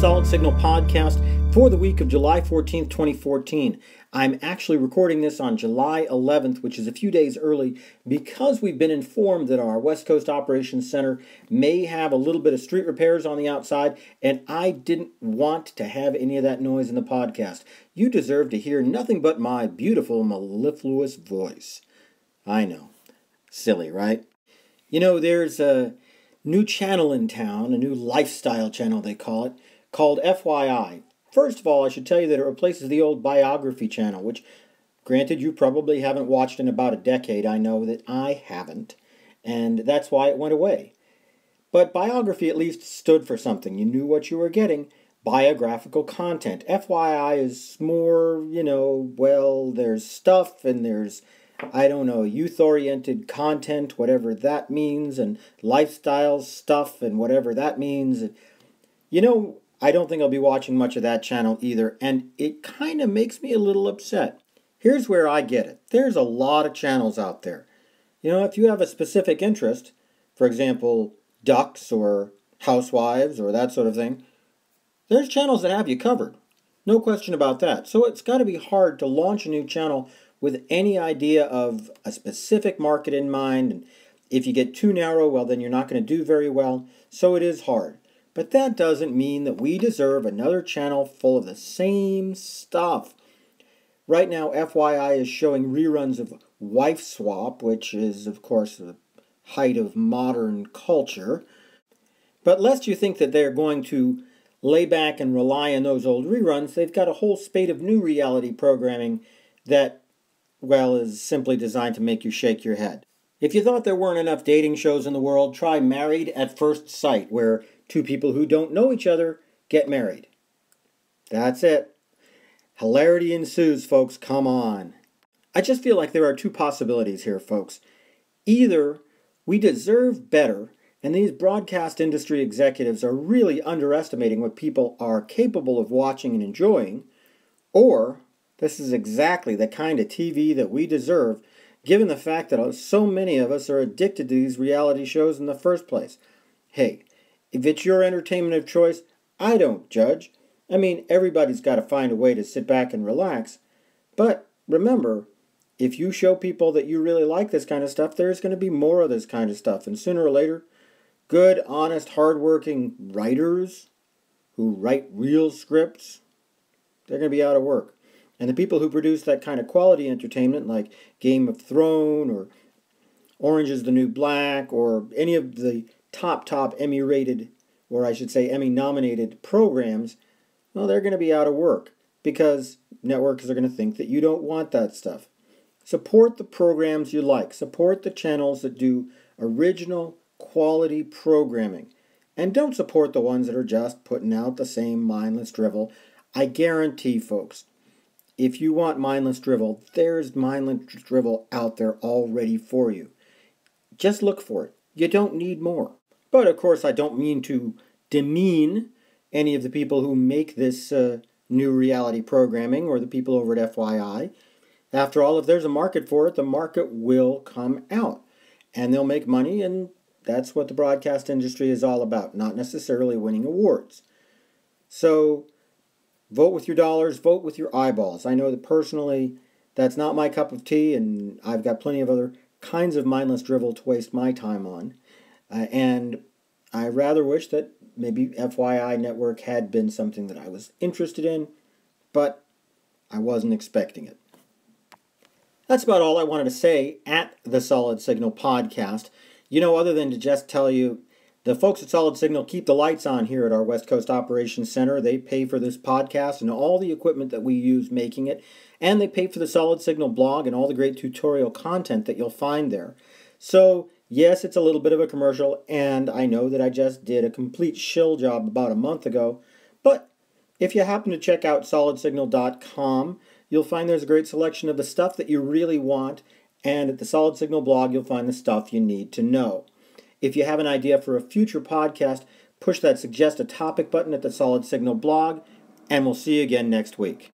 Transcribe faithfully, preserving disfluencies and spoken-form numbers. Solid Signal podcast for the week of July fourteenth, twenty fourteen. I'm actually recording this on July eleventh, which is a few days early, because we've been informed that our West Coast Operations Center may have a little bit of street repairs on the outside, and I didn't want to have any of that noise in the podcast. You deserve to hear nothing but my beautiful, mellifluous voice. I know. Silly, right? You know, there's a new channel in town, a new lifestyle channel they call it, called F Y I. First of all, I should tell you that it replaces the old biography channel, which, granted, you probably haven't watched in about a decade. I know that I haven't, and that's why it went away. But biography at least stood for something. You knew what you were getting, biographical content. F Y I is more, you know, well, there's stuff and there's, I don't know, youth-oriented content, whatever that means, and lifestyle stuff, and whatever that means. You know, I don't think I'll be watching much of that channel either, and it kind of makes me a little upset. Here's where I get it. There's a lot of channels out there. You know, if you have a specific interest, for example, ducks or housewives or that sort of thing, there's channels that have you covered. No question about that. So it's got to be hard to launch a new channel with any idea of a specific market in mind. And if you get too narrow, well, then you're not going to do very well. So it is hard. But that doesn't mean that we deserve another channel full of the same stuff. Right now, F Y I is showing reruns of Wife Swap, which is, of course, the height of modern culture. But lest you think that they're going to lay back and rely on those old reruns, they've got a whole spate of new reality programming that, well, is simply designed to make you shake your head. If you thought there weren't enough dating shows in the world, try Married at First Sight, where two people who don't know each other get married. That's it. Hilarity ensues, folks. Come on. I just feel like there are two possibilities here, folks. Either we deserve better, and these broadcast industry executives are really underestimating what people are capable of watching and enjoying, or this is exactly the kind of T V that we deserve, given the fact that so many of us are addicted to these reality shows in the first place. Hey, if it's your entertainment of choice, I don't judge. I mean, everybody's got to find a way to sit back and relax. But remember, if you show people that you really like this kind of stuff, there's going to be more of this kind of stuff. And sooner or later, good, honest, hardworking writers who write real scripts, they're going to be out of work. And the people who produce that kind of quality entertainment, like Game of Thrones or Orange is the New Black or any of the top, top Emmy-rated, or I should say Emmy-nominated programs, well, they're going to be out of work because networks are going to think that you don't want that stuff. Support the programs you like. Support the channels that do original, quality programming. And don't support the ones that are just putting out the same mindless drivel. I guarantee, folks, if you want mindless drivel, there's mindless drivel out there already for you. Just look for it. You don't need more. But of course, I don't mean to demean any of the people who make this uh, new reality programming or the people over at F Y I. After all, if there's a market for it, the market will come out. And they'll make money, and that's what the broadcast industry is all about, not necessarily winning awards. So vote with your dollars, vote with your eyeballs. I know that personally that's not my cup of tea, and I've got plenty of other kinds of mindless drivel to waste my time on. Uh, and I rather wish that maybe F Y I Network had been something that I was interested in, but I wasn't expecting it. That's about all I wanted to say at the Solid Signal podcast. You know, other than to just tell you, the folks at Solid Signal keep the lights on here at our West Coast Operations Center. They pay for this podcast and all the equipment that we use making it. And they pay for the Solid Signal blog and all the great tutorial content that you'll find there. So, yes, it's a little bit of a commercial, and I know that I just did a complete shill job about a month ago. But if you happen to check out solid signal dot com, you'll find there's a great selection of the stuff that you really want. And at the Solid Signal blog, you'll find the stuff you need to know. If you have an idea for a future podcast, push that Suggest a Topic button at the Solid Signal blog, and we'll see you again next week.